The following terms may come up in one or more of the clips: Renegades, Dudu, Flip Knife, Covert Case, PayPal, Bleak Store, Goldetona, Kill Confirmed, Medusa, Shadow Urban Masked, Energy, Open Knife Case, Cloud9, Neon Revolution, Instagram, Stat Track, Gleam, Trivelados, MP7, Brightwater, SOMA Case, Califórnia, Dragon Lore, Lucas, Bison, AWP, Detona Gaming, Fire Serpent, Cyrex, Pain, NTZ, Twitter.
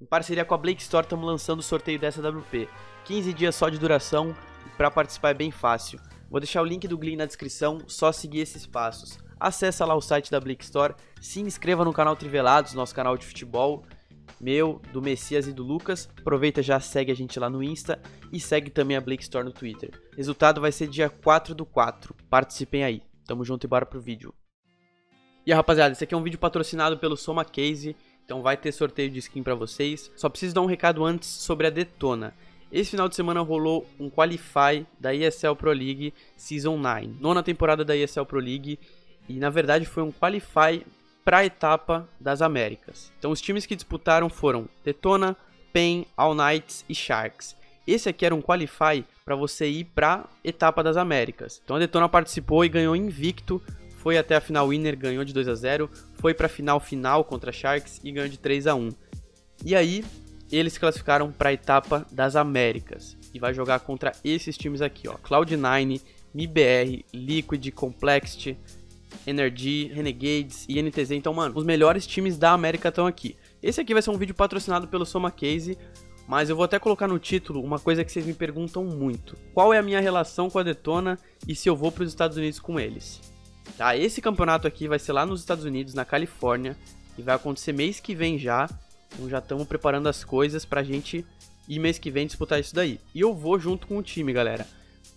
Em parceria com a Bleak Store, estamos lançando o sorteio dessa WP. 15 dias só de duração, e para participar é bem fácil. Vou deixar o link do Gleam na descrição, só seguir esses passos. Acesse lá o site da Bleak Store, se inscreva no canal Trivelados, nosso canal de futebol, meu, do Messias e do Lucas. Aproveita já, segue a gente lá no Insta e segue também a Bleak Store no Twitter. Resultado vai ser dia 4/4. Participem aí. Tamo junto e bora pro vídeo. E aí, rapaziada, esse aqui é um vídeo patrocinado pelo SOMA Case. Então vai ter sorteio de skin pra vocês. Só preciso dar um recado antes sobre a Detona. Esse final de semana rolou um Qualify da ESL Pro League Season 9. Nona temporada da ESL Pro League. E na verdade foi um Qualify pra etapa das Américas. Então os times que disputaram foram Detona, Pain, All Knights e Sharks. Esse aqui era um Qualify pra você ir pra etapa das Américas. Então a Detona participou e ganhou invicto. Foi até a final winner, ganhou de 2-0, foi para a final contra a Sharks e ganhou de 3-1. E aí, eles classificaram para a etapa das Américas e vai jogar contra esses times aqui, ó: Cloud9, MIBR, Liquid, Complexity, Energy, Renegades e NTZ. Então, mano, os melhores times da América estão aqui. Esse aqui vai ser um vídeo patrocinado pelo Soma Case, mas eu vou até colocar no título uma coisa que vocês me perguntam muito: qual é a minha relação com a Detona e se eu vou para os Estados Unidos com eles? Tá, esse campeonato aqui vai ser lá nos Estados Unidos, na Califórnia, e vai acontecer mês que vem já. Então já estamos preparando as coisas pra gente ir mês que vem disputar isso daí. E eu vou junto com o time, galera.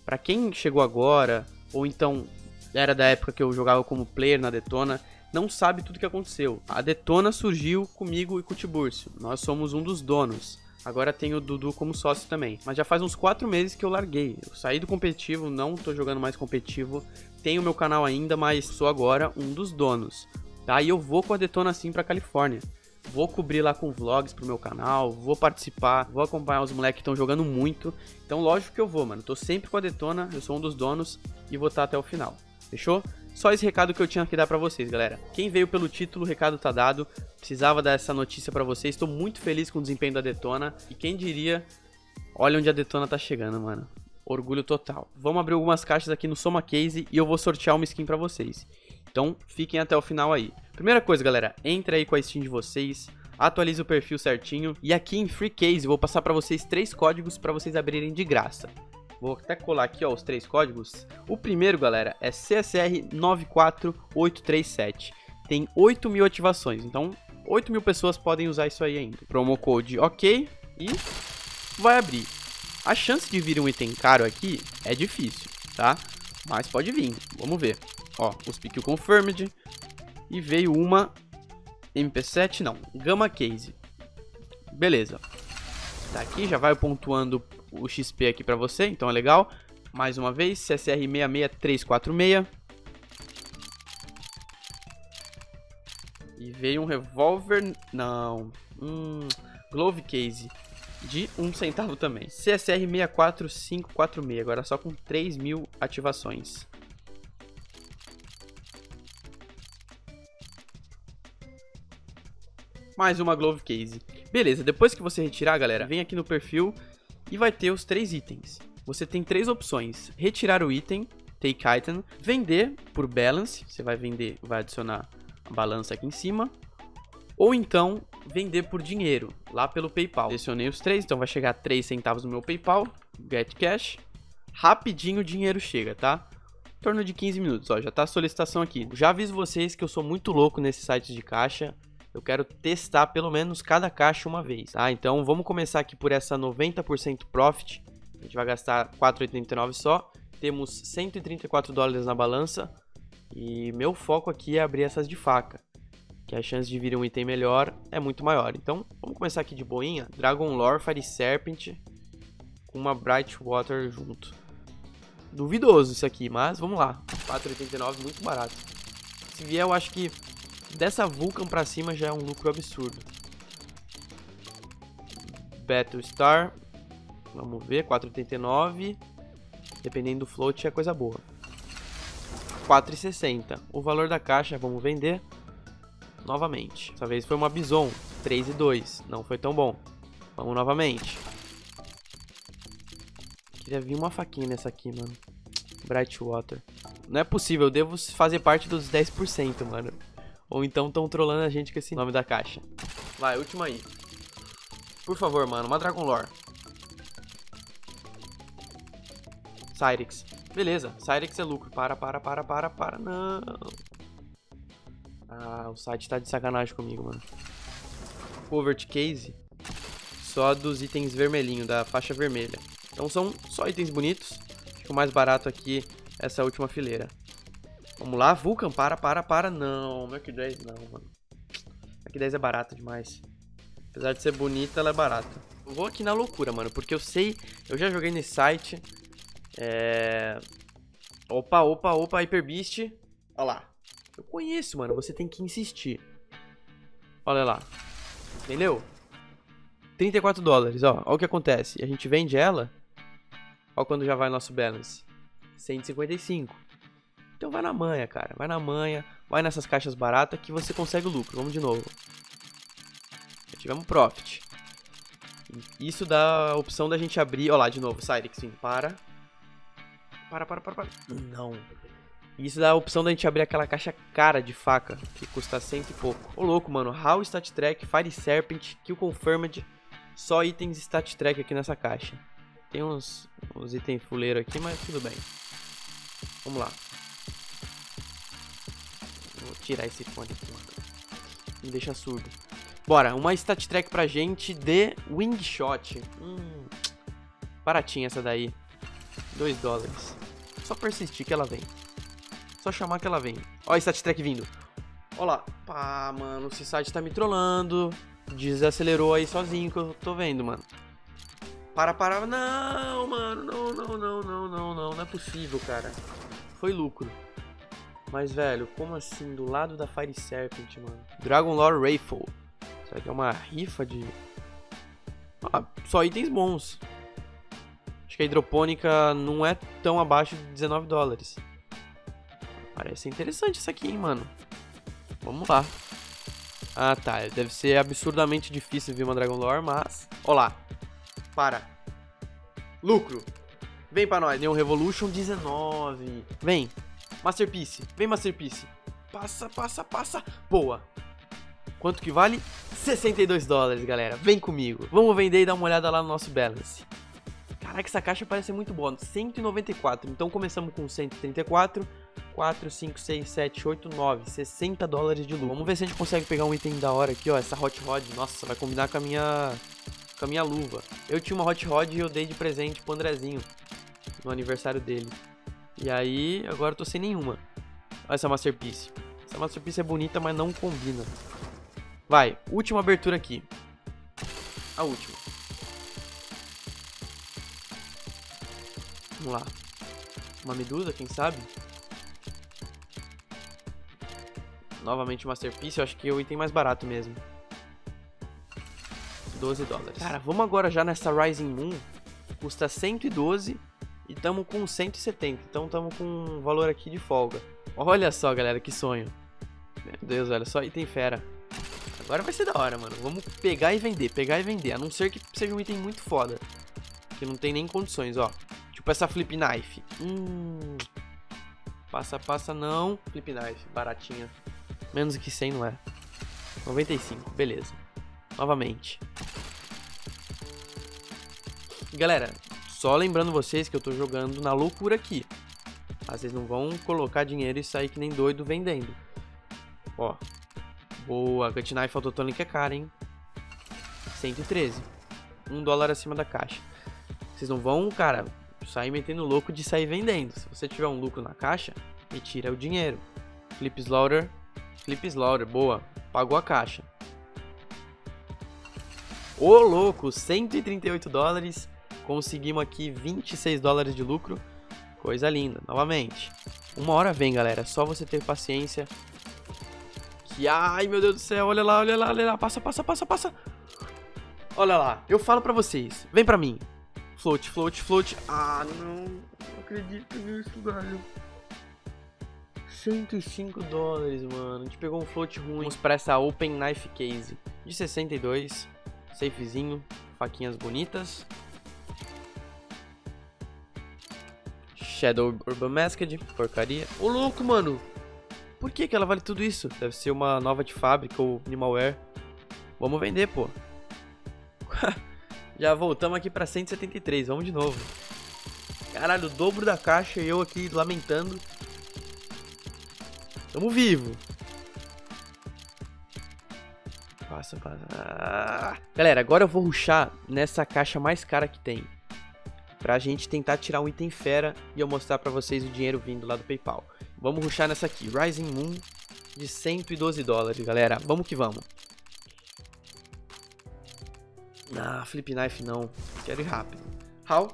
Pra quem chegou agora, ou então era da época que eu jogava como player na Detona, não sabe tudo o que aconteceu. A Detona surgiu comigo e com o Tibúrcio. Nós somos um dos donos. Agora tem o Dudu como sócio também. Mas já faz uns 4 meses que eu larguei. Eu saí do competitivo, não tô jogando mais competitivo. Tenho meu canal ainda, mas sou agora um dos donos. Tá? E eu vou com a Detona assim pra Califórnia. Vou cobrir lá com vlogs pro meu canal, vou participar, vou acompanhar os moleques que estão jogando muito. Então lógico que eu vou, mano. Tô sempre com a Detona, eu sou um dos donos e vou estar até o final. Fechou? Só esse recado que eu tinha que dar pra vocês, galera. Quem veio pelo título, o recado tá dado. Precisava dar essa notícia pra vocês. Tô muito feliz com o desempenho da Detona. E quem diria, olha onde a Detona tá chegando, mano. Orgulho total. Vamos abrir algumas caixas aqui no Soma Case e eu vou sortear uma skin pra vocês. Então, fiquem até o final aí. Primeira coisa, galera, entra aí com a skin de vocês, atualize o perfil certinho. E aqui em Free Case, eu vou passar pra vocês 3 códigos pra vocês abrirem de graça. Vou até colar aqui, ó, os 3 códigos. O primeiro, galera, é CSR94837. Tem 8.000 ativações, então 8.000 pessoas podem usar isso aí ainda. Promo code OK e vai abrir. A chance de vir um item caro aqui é difícil, tá? Mas pode vir, vamos ver. Ó, os PQ Confirmed. E veio uma MP7, não, Gama Case. Beleza. Tá aqui, já vai pontuando o XP aqui pra você, então é legal. Mais uma vez, CSR66346. E veio um revólver, não, Glove Case. De 1 centavo também. CSR64546, agora só com 3.000 ativações. Mais uma Glove Case. Beleza, depois que você retirar, galera, vem aqui no perfil e vai ter os 3 itens. Você tem 3 opções: retirar o item, take item, vender por balance, você vai vender, vai adicionar a balança aqui em cima, ou então vender por dinheiro, lá pelo PayPal. Selecionei os 3, então vai chegar 3 centavos no meu PayPal, Get Cash. Rapidinho o dinheiro chega, tá? Em torno de 15 minutos, ó, já tá a solicitação aqui. Já aviso vocês que eu sou muito louco nesse site de caixa, eu quero testar pelo menos cada caixa uma vez, tá? Então vamos começar aqui por essa 90% Profit, a gente vai gastar 4,89 só, temos 134 dólares na balança e meu foco aqui é abrir essas de faca, que a chance de vir um item melhor é muito maior. Então, vamos começar aqui de boinha. Dragon Lore, Fire Serpent, com uma Brightwater junto. Duvidoso isso aqui, mas vamos lá. 4,89, muito barato. Se vier, eu acho que dessa Vulcan pra cima já é um lucro absurdo. Battle Star, vamos ver, 4,89. Dependendo do float é coisa boa. 4,60. O valor da caixa, vamos vender. Novamente, dessa vez foi uma Bison, 3,2, não foi tão bom. Vamos novamente. Queria vir uma faquinha nessa aqui, mano. Brightwater. Não é possível, eu devo fazer parte dos 10%, mano. Ou então estão trollando a gente com esse nome da caixa. Vai, última aí. Por favor, mano, uma Dragon Lore. Cyrex. Beleza, Cyrex é lucro. Para. Não. Ah, o site tá de sacanagem comigo, mano. Covert Case. Só dos itens vermelhinhos, da faixa vermelha. Então são só itens bonitos. Acho que o mais barato aqui é essa última fileira. Vamos lá, Vulcan. Para. Não, Mac 10 não, mano. Mac 10 é barata demais. Apesar de ser bonita, ela é barata. Eu vou aqui na loucura, mano, porque eu sei... Eu já joguei nesse site. Opa, Hyperbeast. Olha lá. Eu conheço, mano. Você tem que insistir. Olha lá. Entendeu? 34 dólares, ó. Olha o que acontece. A gente vende ela. Olha quando já vai nosso balance. 155. Então vai na manha, cara. Vai na manha. Vai nessas caixas baratas que você consegue o lucro. Vamos de novo. Tivemos profit. Isso dá a opção da gente abrir... Olha lá, de novo, Cyrex, sim, para. Não. Isso dá a opção da gente abrir aquela caixa cara de faca, que custa cento e pouco. Ô, louco, mano. How, Stat Track, Fire Serpent, Kill Confirmed. Só itens Stat Track aqui nessa caixa. Tem uns itens fuleiros aqui, mas tudo bem. Vamos lá. Vou tirar esse fone aqui, mano. Me deixa surdo. Bora, uma stat track pra gente de Wingshot. Baratinha essa daí. 2 dólares. Só persistir que ela vem. Só chamar que ela vem. Ó a stat track vindo. Ó lá. Pá, mano, esse site tá me trollando. Desacelerou aí sozinho que eu tô vendo, mano. Para. Não, mano. Não. Não é possível, cara. Foi lucro. Mas, velho, como assim? Do lado da Fire Serpent, mano. Dragon Lore Rifle. Será que é uma rifa de... Ah, só itens bons. Acho que a hidropônica não é tão abaixo de 19 dólares. Parece interessante isso aqui, hein, mano. Vamos lá. Ah, tá. Deve ser absurdamente difícil ver uma Dragon Lore, mas... Olá. Para. Lucro. Vem pra nós. Neon Revolution 19. Vem. Masterpiece. Vem, Masterpiece. Passa. Boa. Quanto que vale? 62 dólares, galera. Vem comigo. Vamos vender e dar uma olhada lá no nosso balance. Caraca, essa caixa parece muito boa. 194. Então começamos com 134. 4, 5, 6, 7, 8, 9. 60 dólares de lucro. Vamos ver se a gente consegue pegar um item da hora aqui, ó. Essa Hot Rod. Nossa, vai combinar com a minha luva. Eu tinha uma Hot Rod e eu dei de presente pro Andrezinho. No aniversário dele. E aí, agora eu tô sem nenhuma. Olha essa Masterpiece. Essa Masterpiece é bonita, mas não combina. Vai, última abertura aqui. A última. Vamos lá. Uma medusa, quem sabe? Novamente Masterpiece, eu acho que é o item mais barato mesmo. 12 dólares. Cara, vamos agora já nessa Rising Moon. Custa 112 e estamos com 170. Então estamos com um valor aqui de folga. Olha só, galera, que sonho. Meu Deus, olha só, item fera. Agora vai ser da hora, mano. Vamos pegar e vender. A não ser que seja um item muito foda. Que não tem nem condições, ó. Tipo essa Flip Knife. Passa, não. Flip Knife, baratinha. Menos que 100, não é? 95, beleza. Novamente. Galera, só lembrando vocês que eu tô jogando na loucura aqui. Ah, vocês não vão colocar dinheiro e sair que nem doido vendendo. Ó. Boa, Gut Knife Autotônica é cara, hein? 113. 1 dólar acima da caixa. Vocês não vão, cara, sair metendo louco de sair vendendo. Se você tiver um lucro na caixa, me tira o dinheiro. Flip Slaughter, boa. Pagou a caixa. Ô, louco, 138 dólares. Conseguimos aqui 26 dólares de lucro. Coisa linda, novamente. Uma hora vem, galera. É só você ter paciência. Ai, meu Deus do céu, olha lá, passa. Olha lá, eu falo pra vocês, vem pra mim. Float. Ah, não acredito nisso, galera. 105 dólares, mano. A gente pegou um float ruim. Vamos pra essa Open Knife Case de 62, safezinho, faquinhas bonitas. Shadow Urban Masked, porcaria. Ô, louco, mano. Por que que ela vale tudo isso? Deve ser uma nova de fábrica ou animalware. Vamos vender, pô. Já voltamos aqui pra 173, vamos de novo. Caralho, o dobro da caixa e eu aqui lamentando. Tamo vivo. Passa, passa. Ah. Galera, agora eu vou rushar nessa caixa mais cara que tem, pra gente tentar tirar um item fera e eu mostrar pra vocês o dinheiro vindo lá do PayPal. Vamos rushar nessa aqui, Rising Moon de 112 dólares, galera. Vamos que vamos. Ah, Flip Knife não. Quero ir rápido. How?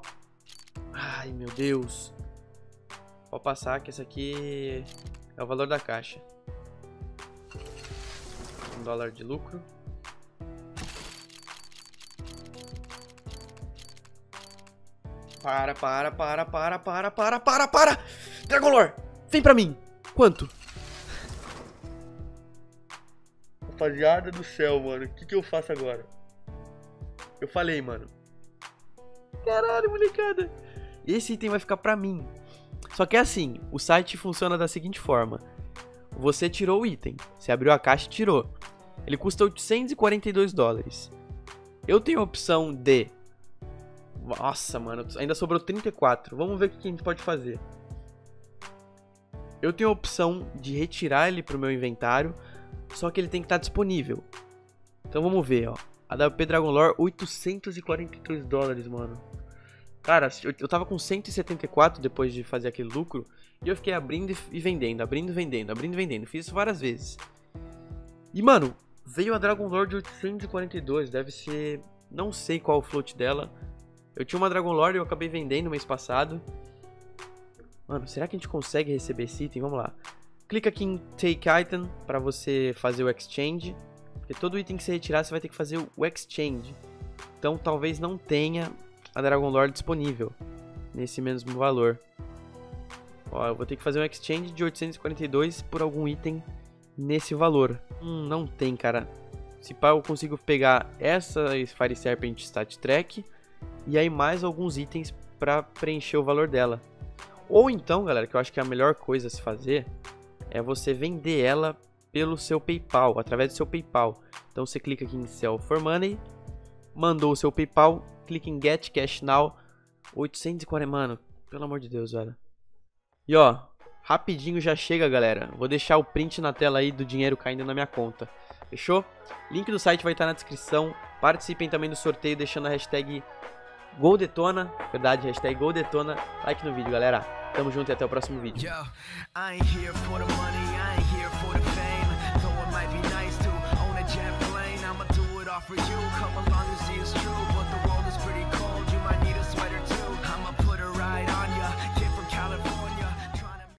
Ai, meu Deus. Pode passar que essa aqui é o valor da caixa. $1 de lucro. Para! Dragon Lore, vem pra mim! Quanto? Rapaziada do céu, mano. O que que eu faço agora? Eu falei, mano. Caralho, molecada. Esse item vai ficar pra mim. Só que é assim, o site funciona da seguinte forma. Você tirou o item. Você abriu a caixa e tirou. Ele custa 842 dólares. Eu tenho a opção de... Nossa, mano, ainda sobrou 34. Vamos ver o que a gente pode fazer. Eu tenho a opção de retirar ele pro meu inventário, só que ele tem que estar disponível. Então vamos ver, ó. AWP Dragon Lore, 843 dólares, mano. Cara, eu tava com 174 depois de fazer aquele lucro, e eu fiquei abrindo e vendendo, abrindo e vendendo, abrindo e vendendo. Fiz isso várias vezes. E, mano, veio a Dragon Lore de 842, deve ser... Não sei qual o float dela. Eu tinha uma Dragon Lore e eu acabei vendendo no mês passado. Mano, será que a gente consegue receber esse item? Vamos lá. Clica aqui em Take Item pra você fazer o exchange. Porque todo item que você retirar, você vai ter que fazer o exchange. Então talvez não tenha a Dragon Lore disponível nesse mesmo valor. Ó, eu vou ter que fazer um exchange de 842 por algum item nesse valor. Não tem, cara. Se pá, eu consigo pegar essa Fire Serpent Stat Track. E aí mais alguns itens pra preencher o valor dela. Ou então, galera, que eu acho que a melhor coisa a se fazer é você vender ela pelo seu PayPal, através do seu PayPal. Então você clica aqui em Sell for Money, mandou o seu PayPal, clica em Get Cash Now, 840, mano, pelo amor de Deus, velho. E ó, rapidinho já chega, galera. Vou deixar o print na tela aí do dinheiro caindo na minha conta. Fechou? Link do site vai estar na descrição. Participem também do sorteio deixando a hashtag Goldetona, verdade, hashtag Goldetona. Like no vídeo, galera. Tamo junto e até o próximo vídeo.